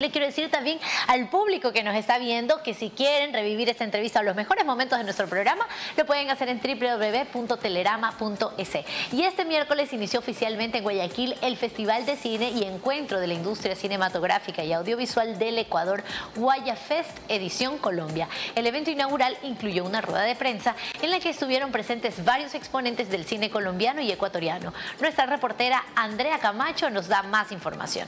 Le quiero decir también al público que nos está viendo que si quieren revivir esta entrevista o los mejores momentos de nuestro programa, lo pueden hacer en www.telerama.es. Y este miércoles inició oficialmente en Guayaquil el Festival de Cine y Encuentro de la Industria Cinematográfica y Audiovisual del Ecuador, GuayaFest Edición Colombia. El evento inaugural incluyó una rueda de prensa en la que estuvieron presentes varios exponentes del cine colombiano y ecuatoriano. Nuestra reportera Andrea Camacho nos da más información.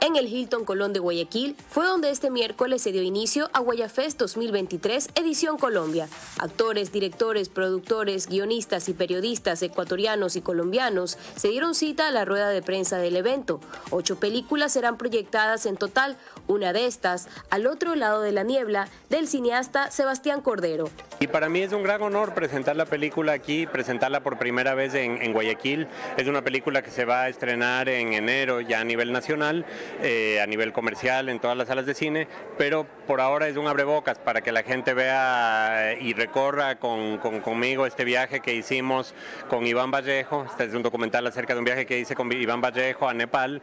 En el Hilton Colón de Guayaquil fue donde este miércoles se dio inicio a GuayaFest 2023 Edición Colombia. Actores, directores, productores, guionistas y periodistas ecuatorianos y colombianos se dieron cita a la rueda de prensa del evento. 8 películas serán proyectadas en total, una de estas, Al otro lado de la niebla, del cineasta Sebastián Cordero. Y para mí es un gran honor presentar la película aquí, presentarla por primera vez en Guayaquil. Es una película que se va a estrenar en enero ya a nivel nacional. A nivel comercial, en todas las salas de cine, pero por ahora es un abrebocas para que la gente vea y recorra conmigo este viaje que hicimos con Iván Vallejo. Este es un documental acerca de un viaje que hice con Iván Vallejo a Nepal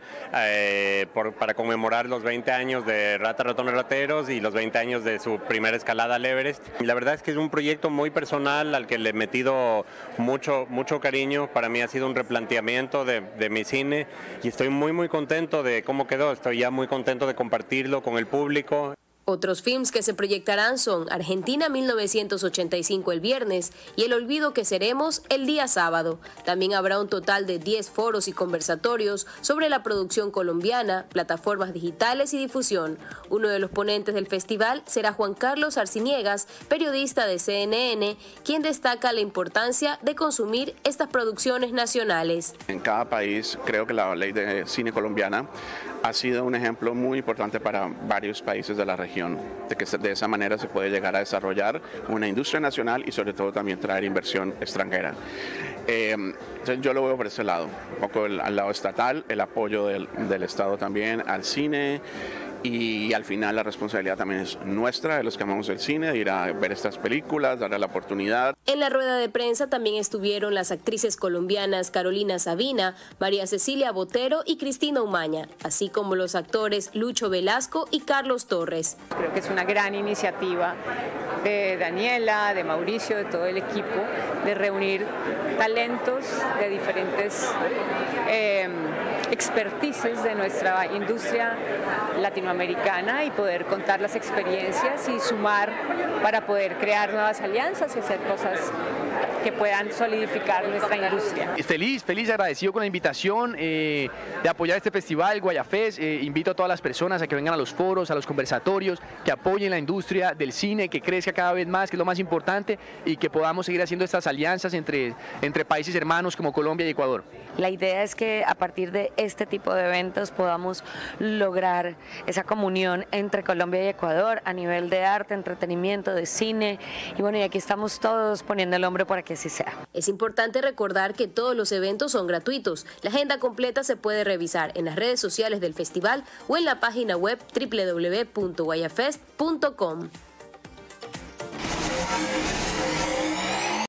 para conmemorar los 20 años de Rata Ratones Rateros y los 20 años de su primera escalada al Everest. Y la verdad es que es un proyecto muy personal al que le he metido mucho cariño. Para mí ha sido un replanteamiento de mi cine y estoy muy contento de cómo quedó. Estoy ya muy contento de compartirlo con el público. Otros films que se proyectarán son Argentina 1985 el viernes y El olvido que seremos el día sábado. También habrá un total de 10 foros y conversatorios sobre la producción colombiana, plataformas digitales y difusión. Uno de los ponentes del festival será Juan Carlos Arciniegas, periodista de CNN, quien destaca la importancia de consumir estas producciones nacionales. En cada país, creo que la ley de cine colombiana ha sido un ejemplo muy importante para varios países de la región, de que de esa manera se puede llegar a desarrollar una industria nacional y sobre todo también traer inversión extranjera. Yo lo veo por ese lado, un poco al lado estatal, el apoyo del Estado también al cine y al final la responsabilidad también es nuestra, de los que amamos el cine, de ir a ver estas películas, darle la oportunidad. En la rueda de prensa también estuvieron las actrices colombianas Carolina Sabina, María Cecilia Botero y Cristina Umaña, así como los actores Lucho Velasco y Carlos Torres. Creo que es una gran iniciativa de Daniela, de Mauricio, de todo el equipo, de reunir talentos de diferentes expertices de nuestra industria latinoamericana y poder contar las experiencias y sumar para poder crear nuevas alianzas y hacer cosas que puedan solidificar nuestra industria. Feliz, agradecido con la invitación de apoyar este festival, GuayaFest. Invito a todas las personas a que vengan a los foros, a los conversatorios, que apoyen la industria del cine, que crezca cada vez más, que es lo más importante, y que podamos seguir haciendo estas alianzas entre países hermanos como Colombia y Ecuador. La idea es que a partir de este tipo de eventos podamos lograr esa comunión entre Colombia y Ecuador a nivel de arte, entretenimiento, de cine, y bueno, y aquí estamos todos poniendo el hombro para que así sea. Es importante recordar que todos los eventos son gratuitos. La agenda completa se puede revisar en las redes sociales del festival o en la página web www.guayafest.com.